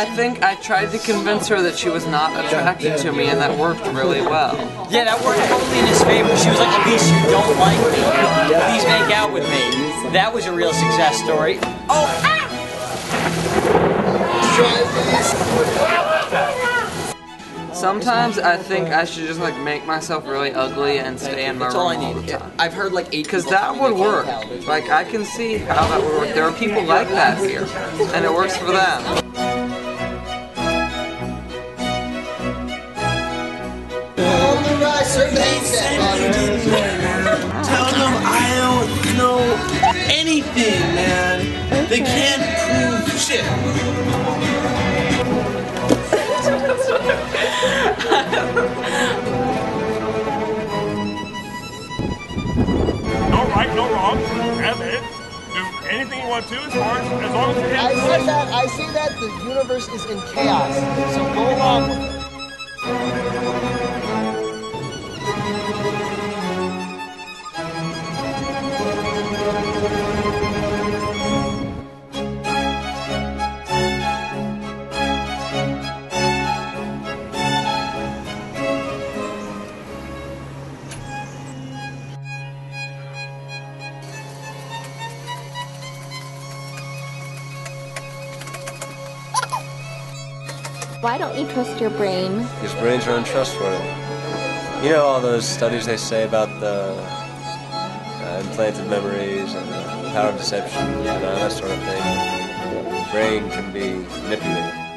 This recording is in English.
I think I tried to convince her that she was not attracted to me, and that worked really well. Yeah, that worked totally in his favor. She was like, at least you don't like me. Please make out with me. That was a real success story. Oh! Sometimes I think I should just like make myself really ugly and stay in my room all the time. I've heard like 8 because that would work. Like I can see how that would work. There are people like that here, and it works for them. Tell them I don't know anything, man. They can't prove shit. No right, no wrong. That's it. Do anything you want to as long as you can. I say that the universe is in chaos, so go along with it. Why don't you trust your brain? Because brains are untrustworthy. You know all those studies they say about the implanted memories and the power of deception, you know, that sort of thing. The brain can be manipulated.